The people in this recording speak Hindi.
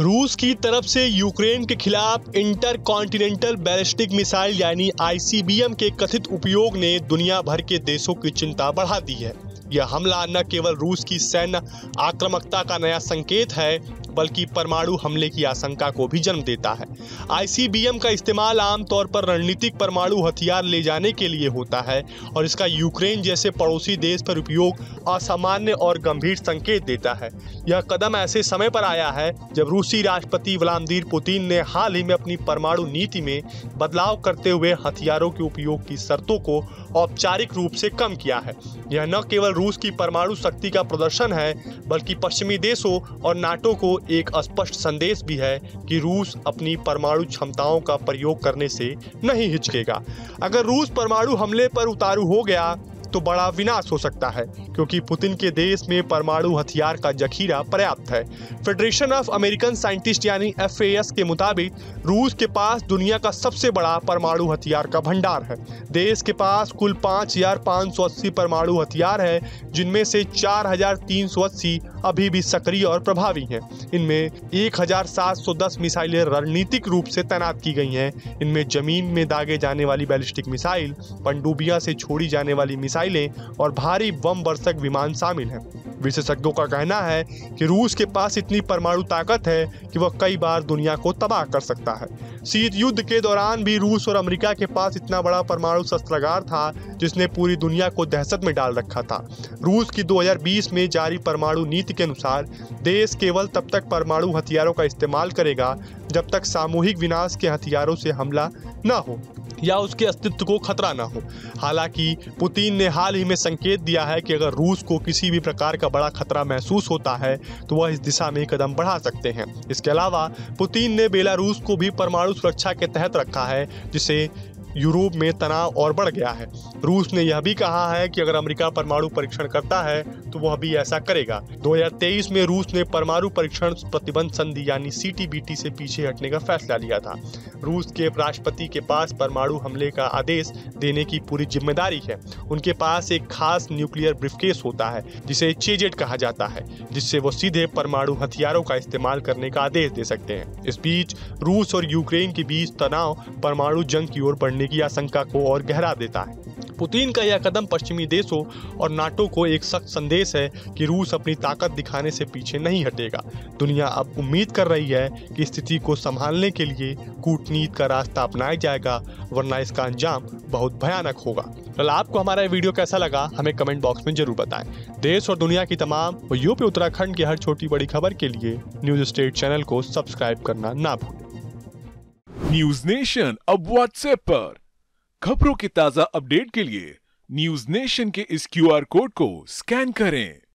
रूस की तरफ से यूक्रेन के खिलाफ इंटरकॉन्टिनेंटल बैलिस्टिक मिसाइल यानी आईसीबीएम के कथित उपयोग ने दुनिया भर के देशों की चिंता बढ़ा दी है। यह हमला न केवल रूस की सैन्य आक्रामकता का नया संकेत है बल्कि परमाणु हमले की आशंका को भी जन्म देता है। आईसीबीएम का इस्तेमाल आमतौर पर रणनीतिक परमाणु हथियार ले जाने के लिए होता है और इसका यूक्रेन जैसे पड़ोसी देश पर उपयोग असामान्य और गंभीर संकेत देता है। यह कदम ऐसे समय पर आया है जब रूसी राष्ट्रपति व्लादिमीर पुतिन ने हाल ही में अपनी परमाणु नीति में बदलाव करते हुए हथियारों के उपयोग की शर्तों को औपचारिक रूप से कम किया है। यह न केवल रूस की परमाणु शक्ति का प्रदर्शन है बल्कि पश्चिमी देशों और नाटो को एक स्पष्ट संदेश भी है कि रूस अपनी परमाणु क्षमताओं का प्रयोग करने से नहीं हिचकेगा। अगर रूस परमाणु हमले पर उतारू हो गया तो बड़ा विनाश हो सकता है क्योंकि पुतिन के देश में परमाणु हथियार का जखीरा पर्याप्त है। फेडरेशन ऑफ अमेरिकन साइंटिस्ट यानी FAS के मुताबिक रूस के पास दुनिया का सबसे बड़ा परमाणु हथियार का भंडार है। देश के पास कुल 5,580 परमाणु हथियार है जिनमें से 4,380 अभी भी सक्रिय और प्रभावी हैं। इनमें 1,710 मिसाइलें रणनीतिक रूप से तैनात की गई हैं। इनमें जमीन में दागे जाने वाली बैलिस्टिक मिसाइल, पनडुब्बियां से छोड़ी जाने वाली मिसाइलें और भारी बम वर्षक विमान शामिल हैं। विशेषज्ञों का कहना है कि रूस के पास इतनी परमाणु ताकत है कि वह कई बार दुनिया को तबाह कर सकता है। शीत युद्ध के दौरान भी रूस और अमेरिका के पास इतना बड़ा परमाणु शस्त्रागार था जिसने पूरी दुनिया को दहशत में डाल रखा था। रूस की 2020 में जारी परमाणु नीति के अनुसार देश केवल तब तक परमाणु हथियारों का इस्तेमाल करेगा जब तक सामूहिक विनाश के हथियारों से हमला न हो या उसके अस्तित्व को खतरा न हो। हालांकि पुतिन ने हाल ही में संकेत दिया है कि अगर रूस को किसी भी प्रकार का बड़ा खतरा महसूस होता है तो वह इस दिशा में कदम बढ़ा सकते हैं। इसके अलावा पुतिन ने बेलारूस को भी परमाणु सुरक्षा के तहत रखा है जिसे यूरोप में तनाव और बढ़ गया है। रूस ने यह भी कहा है कि अगर अमेरिका परमाणु परीक्षण करता है तो वह भी ऐसा करेगा। 2023 में रूस ने परमाणु परीक्षण प्रतिबंध संधि यानी CTBT से पीछे हटने का फैसला लिया था। रूस के राष्ट्रपति के पास परमाणु हमले का आदेश देने की पूरी जिम्मेदारी है। उनके पास एक खास न्यूक्लियर ब्रीफकेस होता है जिसे चेजेट कहा जाता है, जिससे वो सीधे परमाणु हथियारों का इस्तेमाल करने का आदेश दे सकते हैं। इस बीच रूस और यूक्रेन के बीच तनाव परमाणु जंग की ओर बढ़ने की आशंका को और गहरा देता है। पुतिन का यह कदम पश्चिमी देशों और नाटो को एक सख्त संदेश है कि रूस अपनी ताकत दिखाने से पीछे नहीं हटेगा। दुनिया अब उम्मीद कर रही है कि स्थिति को संभालने के लिए कूटनीति का रास्ता अपनाया जाएगा, वरना इसका अंजाम बहुत भयानक होगा। फिलहाल आपको हमारा वीडियो कैसा लगा हमें कमेंट बॉक्स में जरूर बताएं। देश और दुनिया की तमाम और यूपी उत्तराखंड की हर छोटी बड़ी खबर के लिए न्यूज स्टेट चैनल को सब्सक्राइब करना ना भूलें। न्यूज नेशन अब व्हाट्सएप पर खबरों के ताजा अपडेट के लिए न्यूज नेशन के इस QR कोड को स्कैन करें।